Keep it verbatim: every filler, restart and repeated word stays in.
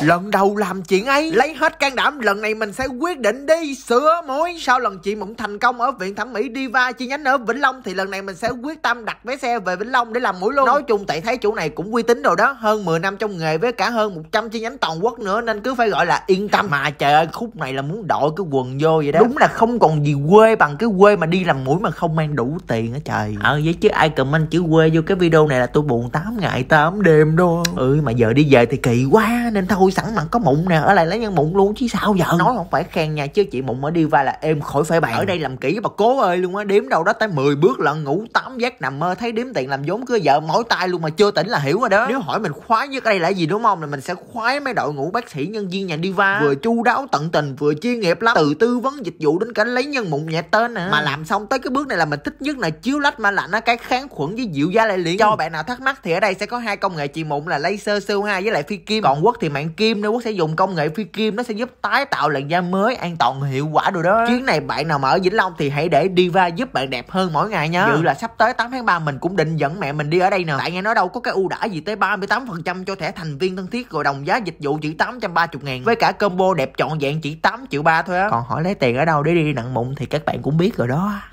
Lần đầu làm chuyện ấy, lấy hết can đảm, lần này mình sẽ quyết định đi sửa mối. Sau lần chị Mụn thành công ở Viện Thẩm Mỹ Diva chi nhánh ở Vĩnh Long, thì lần này mình sẽ quyết tâm đặt vé xe về Vĩnh Long để làm mũi luôn. Nói chung tại thấy chỗ này cũng uy tín rồi đó, hơn mười năm trong nghề với cả hơn một trăm chi nhánh toàn quốc nữa, nên cứ phải gọi là yên tâm. Mà trời ơi, khúc này là muốn đội cái quần vô vậy đó. Đúng là không còn gì quê bằng cái quê mà đi làm mũi mà không mang đủ tiền á trời. Ờ à, vậy chứ ai comment chữ quê vô cái video này là tôi buồn tám ngày tám đêm đó. Ừ mà giờ đi về thì kỳ quá nên thôi, sẵn mặt có Mụn nè ở lại lấy nhân Mụn luôn chứ sao giờ. Nói không phải khen nha, chứ chị Mụn ở Diva là em khỏi phải bàn. Ở đây làm kỹ bà cố ơi luôn á, đếm đâu đó tới mười bước lận, ngủ tám giấc nằm mơ thấy đếm tiền làm vốn cưới vợ mỏi tay luôn mà chưa tỉnh là hiểu rồi đó. Nếu hỏi mình khoái nhất ở đây là gì đúng không, là mình sẽ khoái mấy đội ngũ bác sĩ nhân viên nhà Diva, vừa chu đáo tận tình vừa chuyên nghiệp lắm, từ tư vấn dịch vụ đến cả lấy nhân Mụn nhẹ tên nè. Mà làm xong tới cái bước này là mình thích nhất là chiếu lách ma lạnh á, cái kháng khuẩn với dịu da lại liền. Cho bạn nào thắc mắc thì ở đây sẽ có hai công nghệ chị Mụn là laser xê o hai với lại phi kim. Còn Quốc thì mạng kim, Quốc sẽ dùng công nghệ phi kim, nó sẽ giúp tái tạo làn da mới an toàn hiệu quả rồi đó. Chuyến này bạn nào mà ở Vĩnh Long thì hãy để Diva giúp bạn đẹp hơn mỗi ngày nha. Dự là sắp tới tám tháng ba mình cũng định dẫn mẹ mình đi ở đây nè, tại nghe nói đâu có cái ưu đãi gì tới ba mươi tám phần trăm cho thẻ thành viên thân thiết, rồi đồng giá dịch vụ chỉ tám trăm ba mươi ngàn với cả combo đẹp trọn vẹn chỉ tám triệu ba thôi á. Còn hỏi lấy tiền ở đâu để đi nặng Mụn thì các bạn cũng biết rồi đó.